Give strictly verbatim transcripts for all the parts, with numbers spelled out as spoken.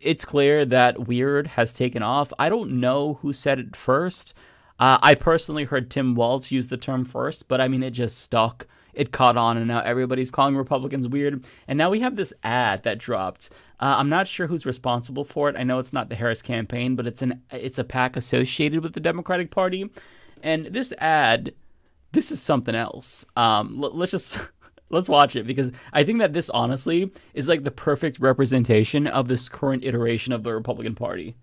it's clear that Weird has taken off. I don't know who said it first. Uh, I personally heard Tim Walz use the term first, but I mean, it just stuck. It caught on, and now everybody's calling Republicans weird. And now we have this ad that dropped. Uh, I'm not sure who's responsible for it. I know it's not the Harris campaign, but it's an it's a PAC associated with the Democratic Party. And this ad, this is something else. Um, l- let's just let's watch it, because I think that this honestly is like the perfect representation of this current iteration of the Republican Party.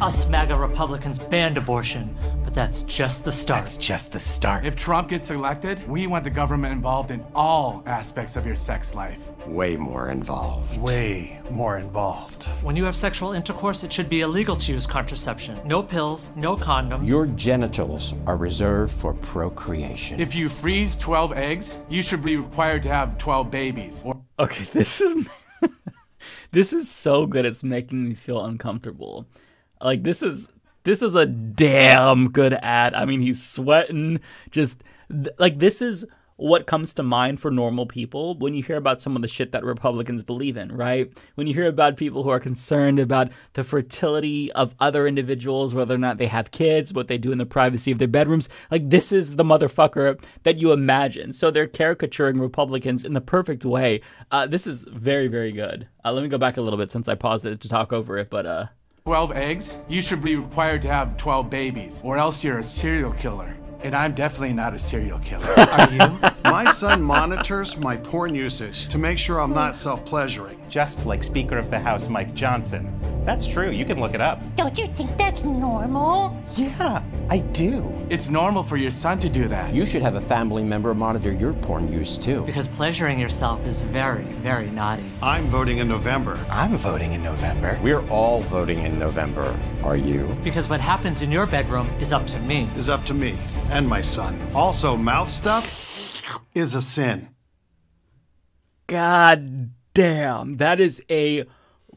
Us MAGA Republicans banned abortion, but that's just the start. That's just the start. If Trump gets elected, we want the government involved in all aspects of your sex life. Way more involved. Way more involved. When you have sexual intercourse, it should be illegal to use contraception. No pills, no condoms. Your genitals are reserved for procreation. If you freeze twelve eggs, you should be required to have twelve babies. Or- okay, this is... this is so good, it's making me feel uncomfortable. Like, this is this is a damn good ad. I mean, he's sweating. Just th- like this is what comes to mind for normal people when you hear about some of the shit that Republicans believe in, right? When you hear about people who are concerned about the fertility of other individuals, whether or not they have kids, what they do in the privacy of their bedrooms, like this is the motherfucker that you imagine. So they're caricaturing Republicans in the perfect way. Uh, this is very, very good. Uh, let me go back a little bit since I paused it to talk over it, but... uh. twelve eggs, you should be required to have twelve babies, or else you're a serial killer. And I'm definitely not a serial killer. Are you? My son monitors my porn usage to make sure I'm not self-pleasuring. Just like Speaker of the House Mike Johnson. That's true, you can look it up. Don't you think that's normal? Yeah, I do. It's normal for your son to do that. You should have a family member monitor your porn use too. Because pleasuring yourself is very, very naughty. I'm voting in November. I'm voting in November. We're all voting in November. Are you? Because what happens in your bedroom is up to me. Is up to me and my son. Also, mouth stuff is a sin. God damn, that is a...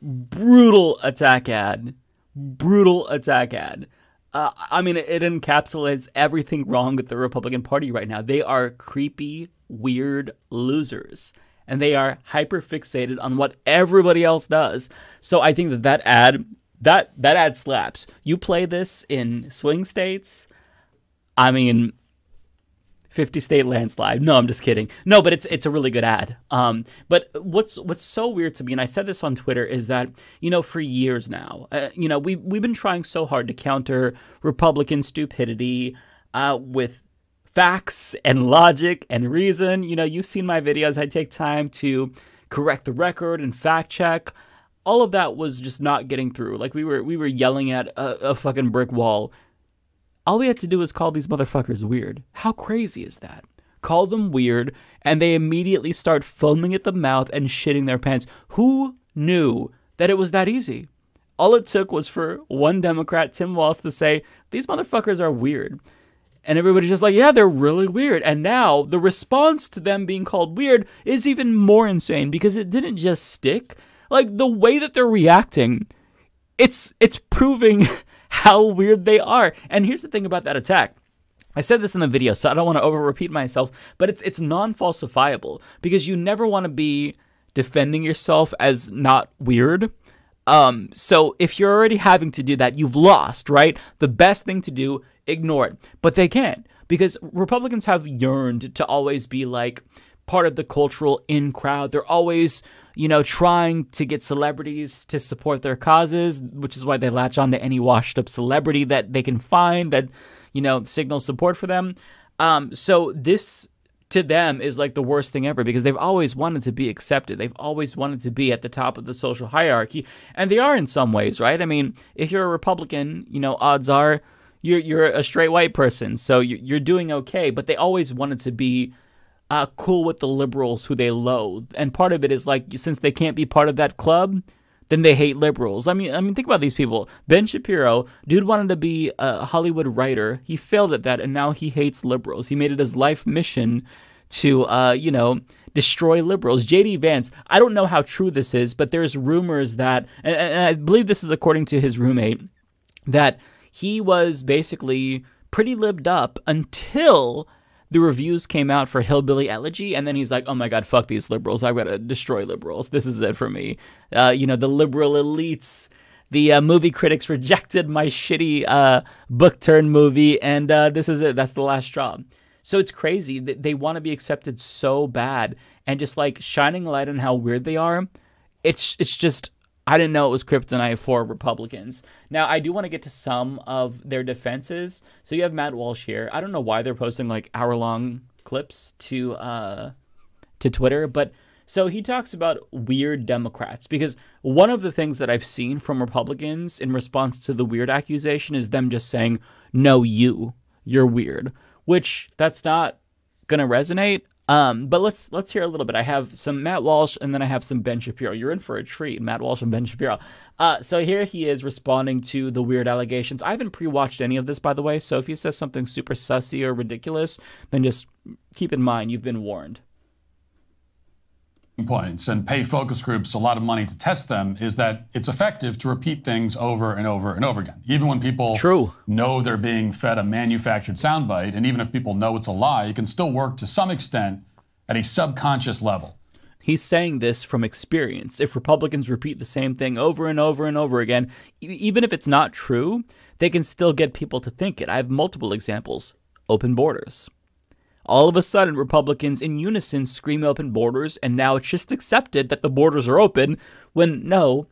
brutal attack ad. Brutal attack ad. Uh, I mean, it, it encapsulates everything wrong with the Republican Party right now. They are creepy, weird losers. And they are hyper-fixated on what everybody else does. So I think that that ad, that, that ad slaps. You play this in swing states, I mean... fifty-state landslide. No, I'm just kidding. No, but it's it's a really good ad. Um, but what's what's so weird to me, and I said this on Twitter, is that, you know, for years now, uh, you know, we we've been trying so hard to counter Republican stupidity uh, with facts and logic and reason. You know, you've seen my videos. I take time to correct the record and fact check. All of that was just not getting through. Like we were we were yelling at a, a fucking brick wall. All we have to do is call these motherfuckers weird. How crazy is that? Call them weird, and they immediately start foaming at the mouth and shitting their pants. Who knew that it was that easy? All it took was for one Democrat, Tim Walz, to say, these motherfuckers are weird. And everybody's just like, yeah, they're really weird. And now the response to them being called weird is even more insane because it didn't just stick. Like, the way that they're reacting, it's it's proving... how weird they are. And here's the thing about that attack. I said this in the video, so I don't want to over-repeat myself, but it's it's non-falsifiable because you never want to be defending yourself as not weird. Um, so if you're already having to do that, you've lost, right? The best thing to do, ignore it. But they can't, because Republicans have yearned to always be like part of the cultural in-crowd. They're always... you know, trying to get celebrities to support their causes, which is why they latch on to any washed up celebrity that they can find that, you know, signals support for them. Um, so this to them is like the worst thing ever because they've always wanted to be accepted. They've always wanted to be at the top of the social hierarchy. And they are in some ways, right? I mean, if you're a Republican, you know, odds are you're, you're a straight white person. So you're doing okay, but they always wanted to be Uh, cool with the liberals who they loathe. And part of it is like, since they can't be part of that club, then they hate liberals. I mean, I mean, think about these people. Ben Shapiro, dude wanted to be a Hollywood writer. He failed at that, and now he hates liberals. He made it his life mission to, uh, you know, destroy liberals. J D Vance, I don't know how true this is, but there's rumors that, and, and I believe this is according to his roommate, that he was basically pretty libbed up until... the reviews came out for Hillbilly Elegy, and then he's like, oh my God, fuck these liberals. I've got to destroy liberals. This is it for me. Uh, you know, the liberal elites, the uh, movie critics rejected my shitty uh, book-turned movie, and uh, this is it. That's the last straw. So it's crazy that they want to be accepted so bad, and just like shining a light on how weird they are. It's it's just, I didn't know it was kryptonite for Republicans. Now, I do want to get to some of their defenses. So you have Matt Walsh here. I don't know why they're posting like hour-long clips to uh, to Twitter, but so he talks about weird Democrats, because one of the things that I've seen from Republicans in response to the weird accusation is them just saying, no, you, you're weird, which that's not going to resonate. Um, but let's let's hear a little bit. I have some Matt Walsh, and then I have some Ben Shapiro. You're in for a treat, Matt Walsh and Ben Shapiro. Uh, so here he is responding to the weird allegations. I haven't pre-watched any of this, by the way. So if he says something super sussy or ridiculous, then just keep in mind you've been warned. Points and pay focus groups a lot of money to test them is that it's effective to repeat things over and over and over again. Even when people True. know they're being fed a manufactured soundbite, and even if people know it's a lie, it can still work to some extent at a subconscious level. He's saying this from experience. If Republicans repeat the same thing over and over and over again, e- even if it's not true, they can still get people to think it. I have multiple examples. Open borders. All of a sudden, Republicans in unison scream open borders, and now it's just accepted that the borders are open when, no,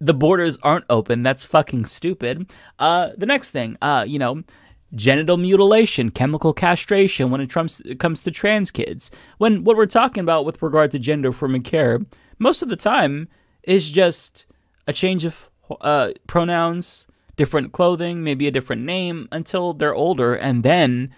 the borders aren't open. That's fucking stupid. Uh, the next thing, uh, you know, genital mutilation, chemical castration when it, trumps, it comes to trans kids. When what we're talking about with regard to gender-affirming care, most of the time is just a change of uh, pronouns, different clothing, maybe a different name until they're older, and then...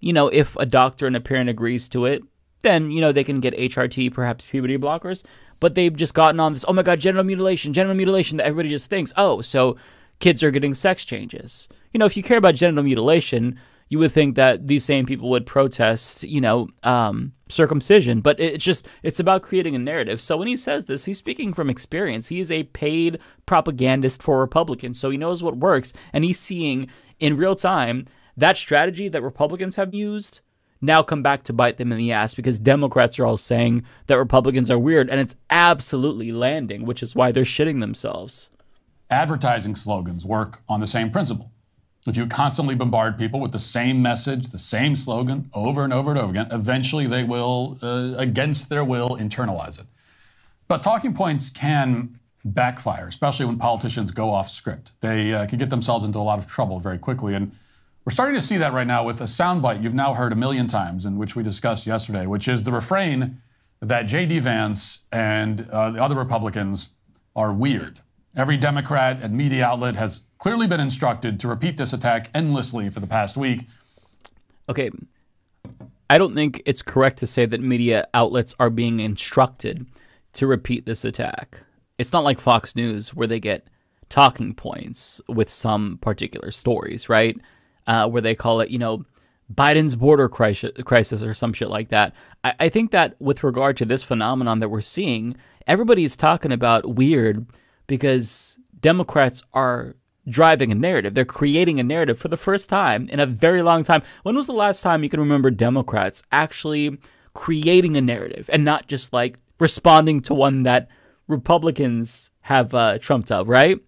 You know, if a doctor and a parent agrees to it, then, you know, they can get H R T, perhaps puberty blockers. But they've just gotten on this, oh, my God, genital mutilation, genital mutilation that everybody just thinks, oh, so kids are getting sex changes. You know, if you care about genital mutilation, you would think that these same people would protest, you know, um, circumcision. But it's just it's about creating a narrative. So when he says this, he's speaking from experience. He is a paid propagandist for Republicans. So he knows what works. And he's seeing in real time that strategy that Republicans have used now come back to bite them in the ass, because Democrats are all saying that Republicans are weird, and it's absolutely landing, which is why they're shitting themselves. Advertising slogans work on the same principle. If you constantly bombard people with the same message, the same slogan over and over and over again, eventually they will, uh, against their will, internalize it. But talking points can backfire, especially when politicians go off script. They uh, can get themselves into a lot of trouble very quickly. And we're starting to see that right now with a soundbite you've now heard a million times, and which we discussed yesterday, which is the refrain that J D Vance and uh, the other Republicans are weird. Every Democrat and media outlet has clearly been instructed to repeat this attack endlessly for the past week. Okay, I don't think it's correct to say that media outlets are being instructed to repeat this attack. It's not like Fox News where they get talking points with some particular stories, right? Uh, where they call it, you know, Biden's border crisis, crisis or some shit like that. I, I think that with regard to this phenomenon that we're seeing, everybody's talking about weird because Democrats are driving a narrative. They're creating a narrative for the first time in a very long time. When was the last time you can remember Democrats actually creating a narrative and not just like responding to one that Republicans have uh, trumped up, right?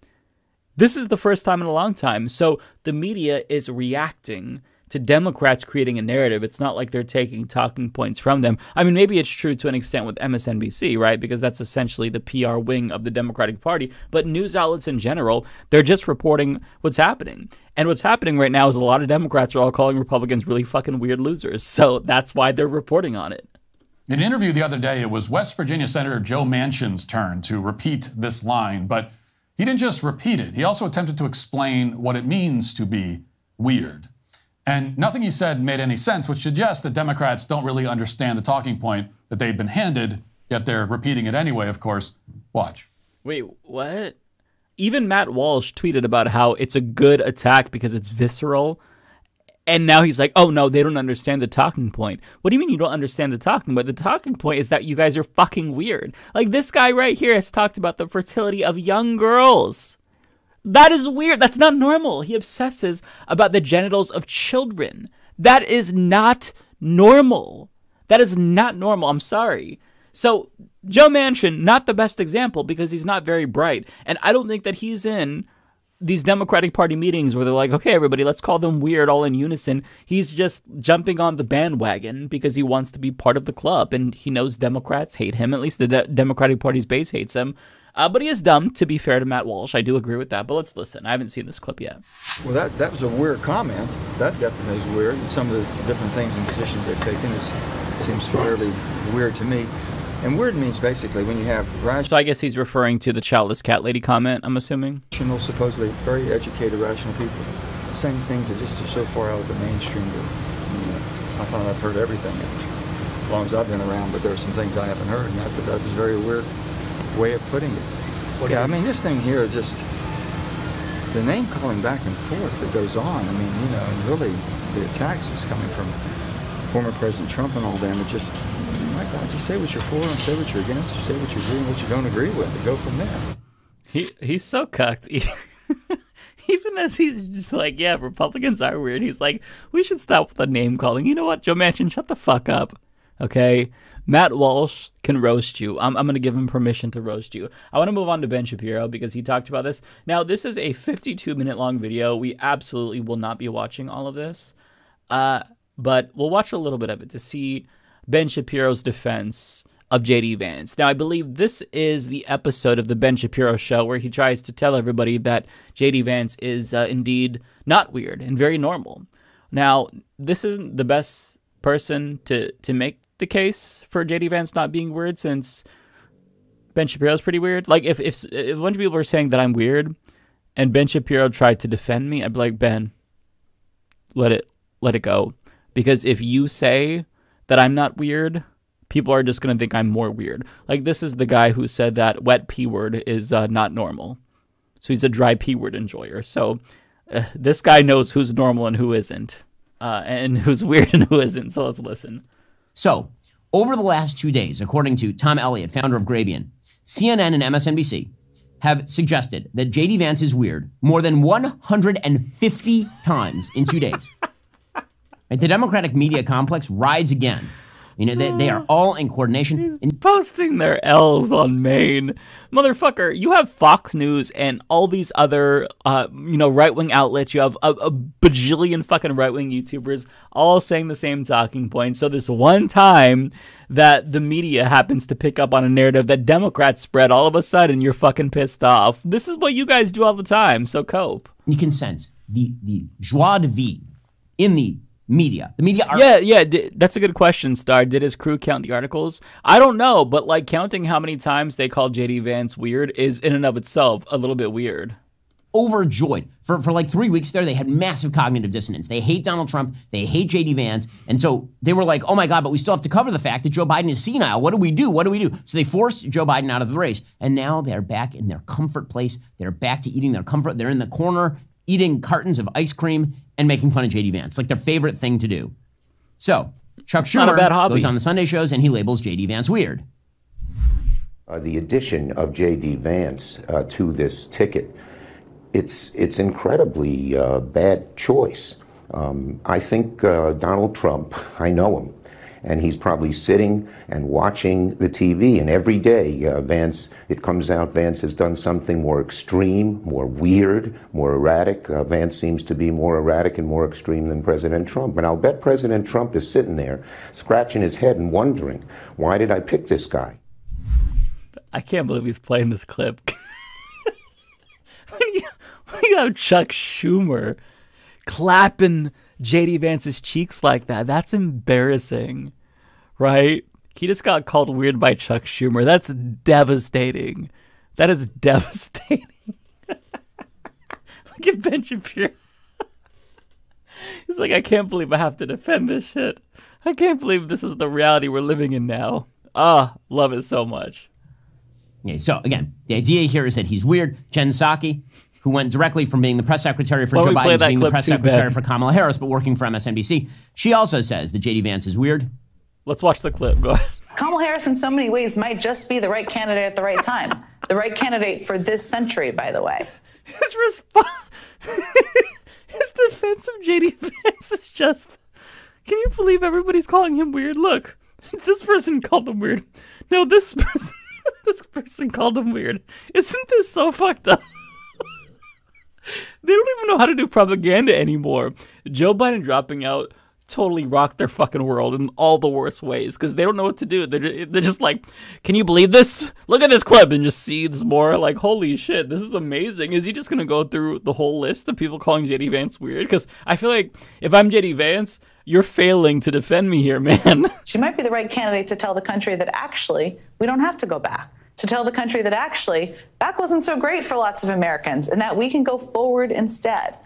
This is the first time in a long time. So the media is reacting to Democrats creating a narrative. It's not like they're taking talking points from them. I mean, maybe it's true to an extent with M S N B C, right? Because that's essentially the P R wing of the Democratic Party. But news outlets in general, they're just reporting what's happening. And what's happening right now is a lot of Democrats are all calling Republicans really fucking weird losers. So that's why they're reporting on it. In an interview the other day, it was West Virginia Senator Joe Manchin's turn to repeat this line, but he didn't just repeat it. He also attempted to explain what it means to be weird. And nothing he said made any sense, which suggests that Democrats don't really understand the talking point that they've been handed, yet they're repeating it anyway, of course. Watch. Wait, what? Even Matt Walsh tweeted about how it's a good attack because it's visceral. And now he's like, oh, no, they don't understand the talking point. What do you mean you don't understand the talking point? The talking point is that you guys are fucking weird. Like this guy right here has talked about the fertility of young girls. That is weird. That's not normal. He obsesses about the genitals of children. That is not normal. That is not normal. I'm sorry. So Joe Manchin, not the best example because he's not very bright. And I don't think that he's in these Democratic Party meetings where they're like, okay, everybody, let's call them weird all in unison. He's just jumping on the bandwagon because he wants to be part of the club. And he knows Democrats hate him. At least the De- Democratic Party's base hates him. Uh, but he is dumb, to be fair to Matt Walsh. I do agree with that. But let's listen. I haven't seen this clip yet. Well, that, that was a weird comment. That definitely is weird. Some of the different things and positions they've taken is, seems fairly weird to me. And weird means basically when you have rational... So I guess he's referring to the childless cat lady comment, I'm assuming? Rational, supposedly very educated, rational people. Same things that just are so far out of the mainstream. That, you know, I find I've heard everything as long as I've been around, but there are some things I haven't heard, and I thought that was a very weird way of putting it. What yeah, I mean, this thing here is just the name calling back and forth that goes on. I mean, you know, and really the attacks is coming from former President Trump and all them. It just... My God, just say what you're for and say what you're against, or say what you agree and what you don't agree with, and go from there. He he's so cucked. Even as he's just like, yeah, Republicans are weird. He's like, we should stop with the name calling. You know what, Joe Manchin, shut the fuck up. Okay, Matt Walsh can roast you. I'm I'm gonna give him permission to roast you. I want to move on to Ben Shapiro because he talked about this. Now this is a fifty-two minute long video. We absolutely will not be watching all of this, uh, but we'll watch a little bit of it to see Ben Shapiro's defense of J D Vance. Now, I believe this is the episode of the Ben Shapiro Show where he tries to tell everybody that J D Vance is uh, indeed not weird and very normal. Now, this isn't the best person to, to make the case for J D Vance not being weird, since Ben Shapiro's pretty weird. Like, if, if, if a bunch of people are saying that I'm weird and Ben Shapiro tried to defend me, I'd be like, Ben, let it, let it go. Because if you say that I'm not weird, people are just going to think I'm more weird. Like, this is the guy who said that wet P word is uh, not normal. So he's a dry P word enjoyer. So uh, this guy knows who's normal and who isn't, uh, and who's weird and who isn't. So let's listen. So over the last two days, according to Tom Elliott, founder of Grabian, C N N and M S N B C have suggested that J D Vance is weird more than one hundred fifty times in two days. The Democratic media complex rides again. You know, they, they are all in coordination. He's posting their L's on Maine. Motherfucker, you have Fox News and all these other, uh, you know, right-wing outlets. You have a, a bajillion fucking right-wing YouTubers all saying the same talking points. So this one time that the media happens to pick up on a narrative that Democrats spread, all of a sudden you're fucking pissed off. This is what you guys do all the time, so cope. You can sense the, the joie de vivre in the media. The media. Are- yeah, yeah. That's a good question, Star. Did his crew count the articles? I don't know, but like counting how many times they called J D Vance weird is in and of itself a little bit weird. Overjoyed. For for like three weeks there, they had massive cognitive dissonance. They hate Donald Trump. They hate J D Vance. And so they were like, oh my God, but we still have to cover the fact that Joe Biden is senile. What do we do? What do we do? So they forced Joe Biden out of the race. And now they're back in their comfort place. They're back to eating their comfort. They're in the corner eating cartons of ice cream and making fun of J D Vance, like their favorite thing to do. So Chuck Schumer goes on the Sunday shows and he labels J D Vance weird. Uh, the addition of J D Vance uh, to this ticket, it's it's incredibly uh, bad choice. Um, I think uh, Donald Trump, I know him, and he's probably sitting and watching the T V, and every day uh, Vance, it comes out Vance has done something more extreme, more weird, more erratic. Uh, Vance seems to be more erratic and more extreme than President Trump. And I'll bet President Trump is sitting there scratching his head and wondering, why did I pick this guy? I can't believe he's playing this clip. when, you, when you have Chuck Schumer clapping J D Vance's cheeks like that, that's embarrassing, right? He just got called weird by Chuck Schumer. That's devastating. That is devastating. Look at Ben Shapiro. He's like, I can't believe I have to defend this shit. I can't believe this is the reality we're living in now. Ah, oh, love it so much. Yeah, so again, the idea here is that he's weird. Jen Psaki, who went directly from being the press secretary for well, Joe Biden to being the press secretary bad. for Kamala Harris, but working for M S N B C. She also says that J D Vance is weird. Let's watch the clip. Go ahead. Kamala Harris, in so many ways, might just be the right candidate at the right time. The right candidate for this century, by the way. His response, his defense of J D Vance is just, Can you believe everybody's calling him weird? Look, this person called him weird. No, this person, this person called him weird. Isn't this so fucked up? They don't even know how to do propaganda anymore. Joe Biden dropping out totally rocked their fucking world in all the worst ways because they don't know what to do. They're, they're just like, can you believe this? Look at this clip and just see this more. Like, holy shit, this is amazing. Is he just going to go through the whole list of people calling J D Vance weird? Because I feel like if I'm J D Vance, you're failing to defend me here, man. She might be the right candidate to tell the country that actually we don't have to go back. To tell the country that actually back wasn't so great for lots of Americans and that we can go forward instead.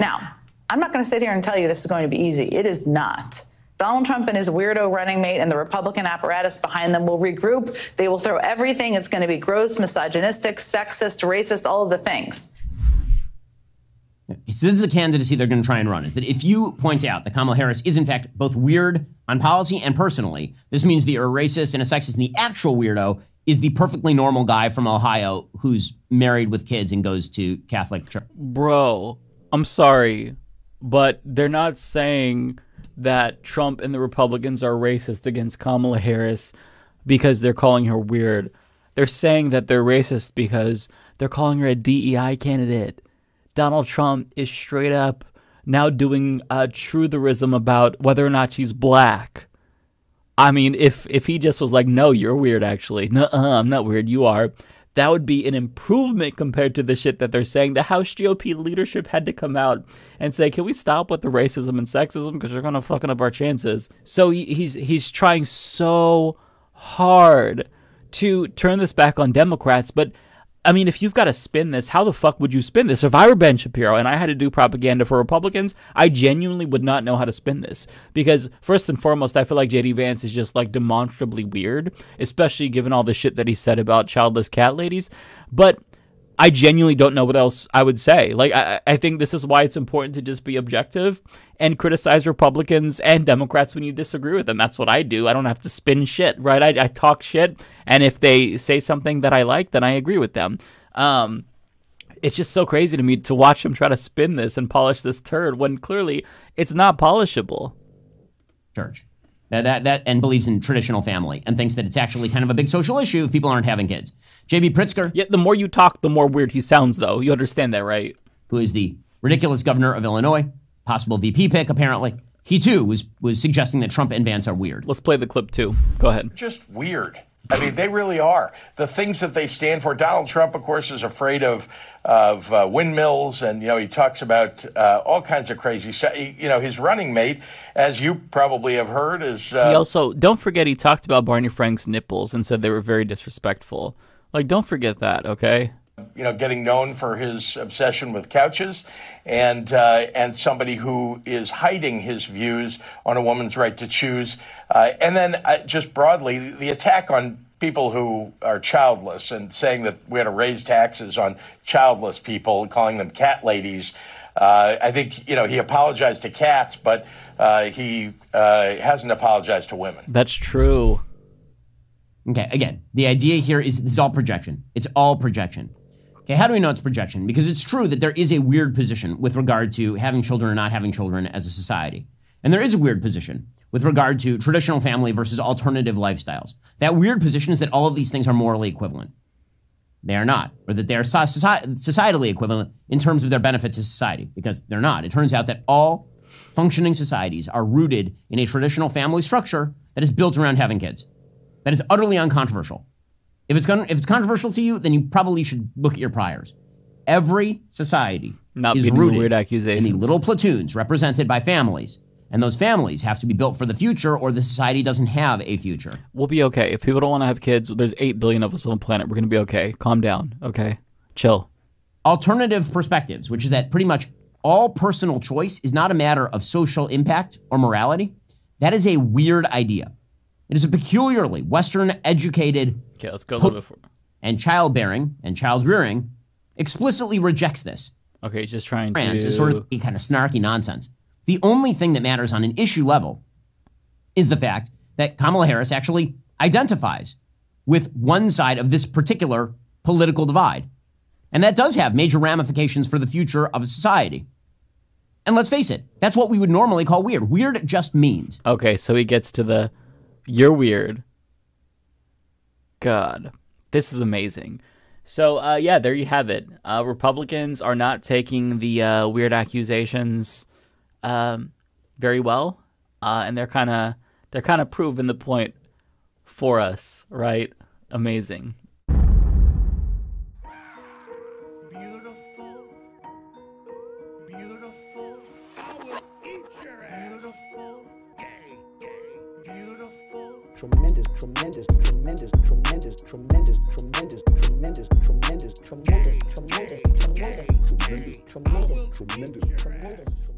Now, I'm not going to sit here and tell you this is going to be easy. It is not. Donald Trump and his weirdo running mate and the Republican apparatus behind them will regroup. They will throw everything. It's going to be gross, misogynistic, sexist, racist, all of the things. So this is the candidacy they're going to try and run, is that if you point out that Kamala Harris is, in fact, both weird on policy and personally, this means the racist and a sexist and the actual weirdo is the perfectly normal guy from Ohio who's married with kids and goes to Catholic church. Bro, I'm sorry. But they're not saying that Trump and the Republicans are racist against Kamala Harris because they're calling her weird. They're saying that they're racist because they're calling her a D E I candidate. Donald Trump is straight up now doing uh, trutherism about whether or not she's black. I mean, if, if he just was like, no, you're weird, actually. No, uh, I'm not weird. You are. That would be an improvement compared to the shit that they're saying. The House G O P leadership had to come out and say, can we stop with the racism and sexism because you're going to fucking up our chances. So he, he's he's trying so hard to turn this back on Democrats. But, I mean, if you've got to spin this, how the fuck would you spin this? If I were Ben Shapiro and I had to do propaganda for Republicans, I genuinely would not know how to spin this. Because first and foremost, I feel like J D Vance is just like demonstrably weird, especially given all the shit that he said about childless cat ladies. But I genuinely don't know what else I would say. Like, I, I think this is why it's important to just be objective and criticize Republicans and Democrats when you disagree with them. That's what I do. I don't have to spin shit, right? I, I talk shit, and if they say something that I like, then I agree with them. Um, it's just so crazy to me to watch him try to spin this and polish this turd when clearly it's not polishable. Church. That, that, that, and believes in traditional family and thinks that it's actually kind of a big social issue if people aren't having kids. J B. Pritzker. Yeah, the more you talk, the more weird he sounds, though. You understand that, right? Who is the ridiculous governor of Illinois, possible V P pick, apparently. He, too, was, was suggesting that Trump and Vance are weird. Let's play the clip, too. Go ahead. Just weird. I mean, they really are. The things that they stand for. Donald Trump, of course, is afraid of of uh, windmills. And, you know, he talks about uh, all kinds of crazy stuff. You know, his running mate, as you probably have heard, is... Uh, he also, don't forget, he talked about Barney Frank's nipples and said they were very disrespectful. Like, don't forget that, okay? You know, getting known for his obsession with couches and uh, and somebody who is hiding his views on a woman's right to choose. Uh, and then uh, just broadly, the attack on people who are childless and saying that we had to raise taxes on childless people, calling them cat ladies. Uh, I think, you know, he apologized to cats, but uh, he uh, hasn't apologized to women. That's true. Okay, again, the idea here is it's all projection. It's all projection. Okay, how do we know it's projection? Because it's true that there is a weird position with regard to having children or not having children as a society. And there is a weird position with regard to traditional family versus alternative lifestyles. That weird position is that all of these things are morally equivalent. They are not, or that they are societally equivalent in terms of their benefit to society, because they're not. It turns out that all functioning societies are rooted in a traditional family structure that is built around having kids. That is utterly uncontroversial. If it's con if it's controversial to you, then you probably should look at your priors. Every society Not is rooted weird accusations. in the little platoons represented by families, and those families have to be built for the future, or the society doesn't have a future. We'll be okay. If people don't want to have kids, there's eight billion of us on the planet. We're going to be okay. Calm down. Okay, chill. Alternative perspectives, which is that pretty much all personal choice is not a matter of social impact or morality. That is a weird idea. It is a peculiarly Western-educated okay, let's go a little bit further. And childbearing and child-rearing explicitly rejects this. Okay, he's just trying to... France is sort of kind of snarky nonsense. The only thing that matters on an issue level is the fact that Kamala Harris actually identifies with one side of this particular political divide. And that does have major ramifications for the future of society. And let's face it, that's what we would normally call weird. Weird just means. Okay, so he gets to the, you're weird. God, this is amazing. So, uh, yeah, there you have it. Uh, Republicans are not taking the uh, weird accusations um, very well, uh, and they're kind of they're kind of proving the point for us, right? Amazing. Beautiful, beautiful, I will eat your ass. Beautiful, gay, gay, beautiful, tremendous, tremendous, tremendous, tremendous, tremendous, tremendous. Tremendous, tremendous, tremendous, tremendous, tremendous, tremendous, tremendous, tremendous, tremendous.